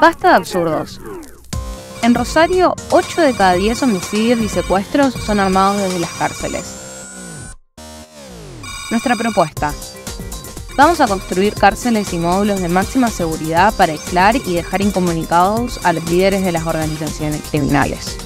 Basta de absurdos. En Rosario, 8 de cada 10 homicidios y secuestros son armados desde las cárceles. Nuestra propuesta. Vamos a construir cárceles y módulos de máxima seguridad para aislar y dejar incomunicados a los líderes de las organizaciones criminales.